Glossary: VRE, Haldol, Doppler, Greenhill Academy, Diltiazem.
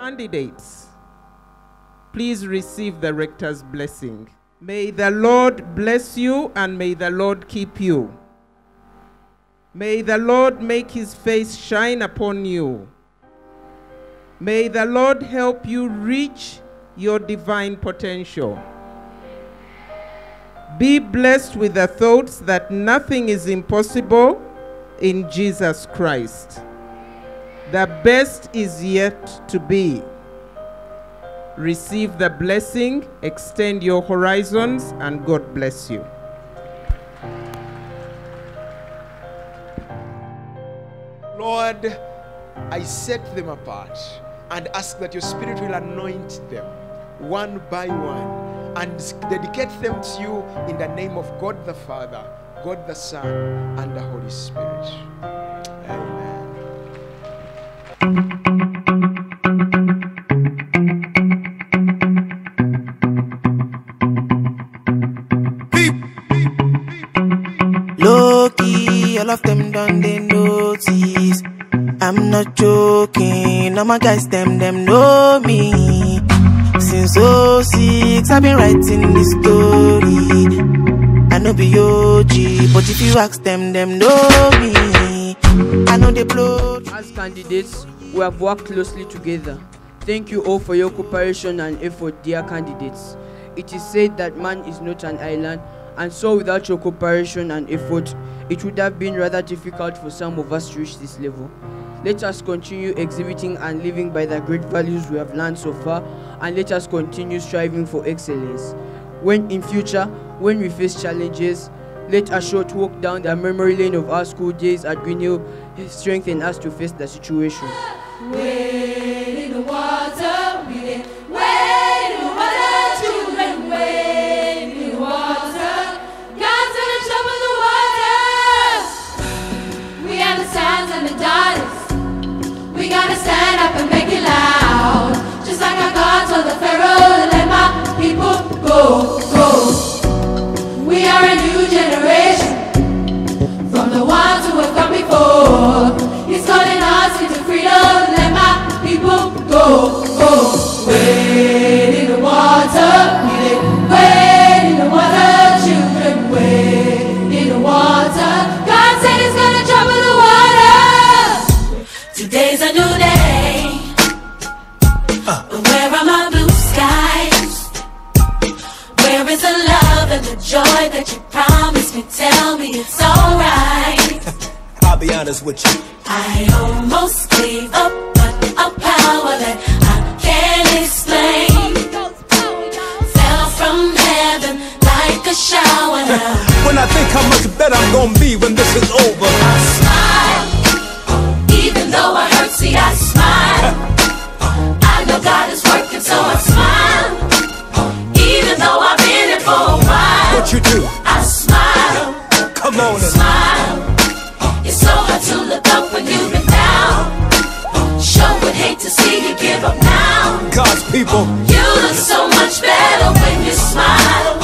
Candidates, please receive the rector's blessing. May the Lord bless you and may the Lord keep you. May the Lord make his face shine upon you. May the Lord help you reach your divine potential. Be blessed with the thoughts that nothing is impossible in Jesus Christ. The best is yet to be. Receive the blessing, extend your horizons, and God bless you. Lord, I set them apart and ask that your Spirit will anoint them one by one and dedicate them to you in the name of God the Father, God the Son, and the Holy Spirit. Amen. All of them done they notice. I'm not joking. All my guys them know me. Since 06 I've been writing this story. I know be OG, but if you ask them know me. I know they blow. As candidates, we have worked closely together. Thank you all for your cooperation and effort, dear candidates. It is said that man is not an island, and so without your cooperation and effort, it would have been rather difficult for some of us to reach this level. Let us continue exhibiting and living by the great values we have learned so far, and let us continue striving for excellence. When in future, when we face challenges, let a short walk down the memory lane of our school days at Greenhill strengthen us to face the situation. Wade in the water, wade in the water, children, wade in the water. We gotta stand up and make it loud, just like our God told the Pharaoh, let my people go. We are a new generation, from the ones who have come before. He's calling us into freedom, let my people go. Wade in the water, wade in the water, children, wade in the water. God said he's gonna trouble the water. Today's a new day. Where are my blue skies? Where is the love and the joy that you promised me? Tell me it's alright. I'll be honest with you, I almost gave up, but a power that I can't explain fell from heaven like a shower. Now when I think how much better I'm gonna be when this is over, I smile. Even though I hurt, see I smile. I know God is working, so I smile. Even though I've been here for a while, what you do? I smile. Come on, smile. It's so hard to look up when you've been down. Sure would hate to see you give up now. God's people, you look so much better when you smile.